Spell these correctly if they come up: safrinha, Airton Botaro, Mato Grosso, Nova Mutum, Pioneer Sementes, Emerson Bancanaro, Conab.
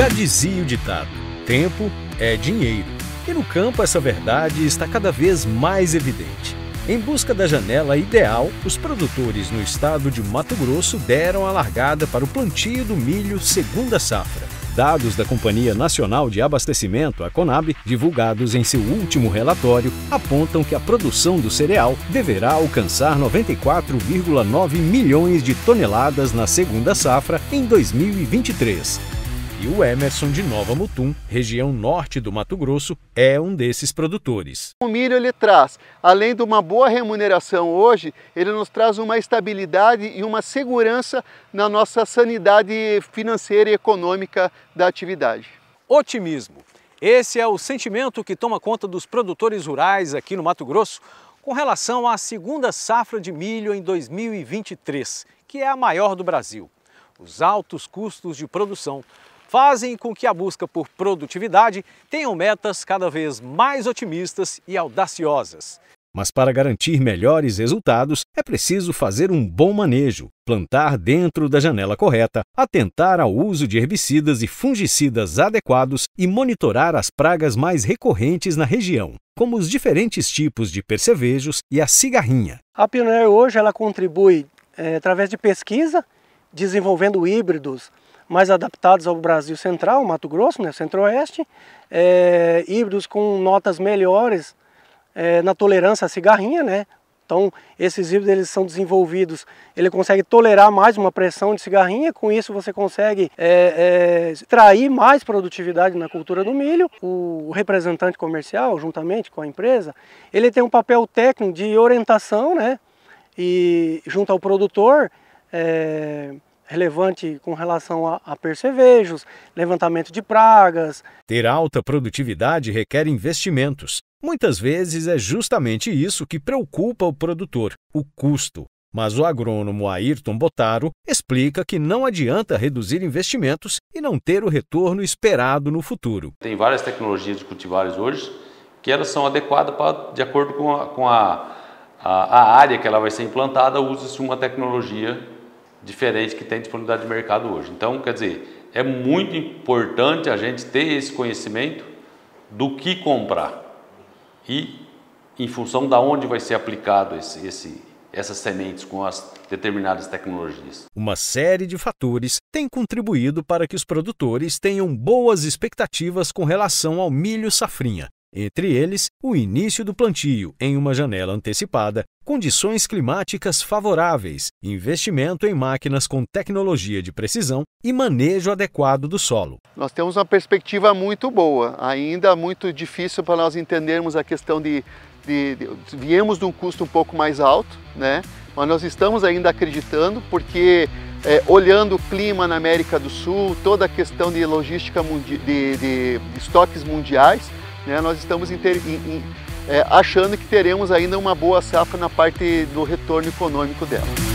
Já dizia o ditado, tempo é dinheiro. E no campo essa verdade está cada vez mais evidente. Em busca da janela ideal, os produtores no estado de Mato Grosso deram a largada para o plantio do milho segunda safra. Dados da Companhia Nacional de Abastecimento, a Conab, divulgados em seu último relatório, apontam que a produção do cereal deverá alcançar 94,9 milhões de toneladas na segunda safra em 2023. E o Emerson de Nova Mutum, região norte do Mato Grosso, é um desses produtores. O milho ele traz, além de uma boa remuneração hoje, ele nos traz uma estabilidade e uma segurança na nossa sanidade financeira e econômica da atividade. Otimismo. Esse é o sentimento que toma conta dos produtores rurais aqui no Mato Grosso com relação à segunda safra de milho em 2023, que é a maior do Brasil. Os altos custos de produção fazem com que a busca por produtividade tenha metas cada vez mais otimistas e audaciosas. Mas para garantir melhores resultados, é preciso fazer um bom manejo, plantar dentro da janela correta, atentar ao uso de herbicidas e fungicidas adequados e monitorar as pragas mais recorrentes na região, como os diferentes tipos de percevejos e a cigarrinha. A Pioneer hoje ela contribui através de pesquisa, desenvolvendo híbridos mais adaptados ao Brasil Central, Mato Grosso, né, Centro-Oeste, híbridos com notas melhores na tolerância à cigarrinha, né? Então, esses híbridos eles são desenvolvidos, ele consegue tolerar mais uma pressão de cigarrinha, com isso você consegue extrair mais produtividade na cultura do milho. O representante comercial, juntamente com a empresa, ele tem um papel técnico de orientação, né? E junto ao produtor, relevante com relação a percevejos, levantamento de pragas. Ter alta produtividade requer investimentos. Muitas vezes é justamente isso que preocupa o produtor, o custo. Mas o agrônomo Airton Botaro explica que não adianta reduzir investimentos e não ter o retorno esperado no futuro. Tem várias tecnologias de cultivares hoje que elas são adequadas de acordo com a área que ela vai ser implantada, usa-se uma tecnologia diferente que tem disponibilidade de mercado hoje. Então, quer dizer, é muito importante a gente ter esse conhecimento do que comprar e em função da onde vai ser aplicado essas sementes com as determinadas tecnologias. Uma série de fatores tem contribuído para que os produtores tenham boas expectativas com relação ao milho safrinha. Entre eles, o início do plantio em uma janela antecipada, condições climáticas favoráveis, investimento em máquinas com tecnologia de precisão e manejo adequado do solo. Nós temos uma perspectiva muito boa, ainda muito difícil para nós entendermos a questão viemos de um custo um pouco mais alto, né? Mas nós estamos ainda acreditando porque olhando o clima na América do Sul, toda a questão de logística de estoques mundiais, né, nós estamos achando que teremos ainda uma boa safra na parte do retorno econômico dela.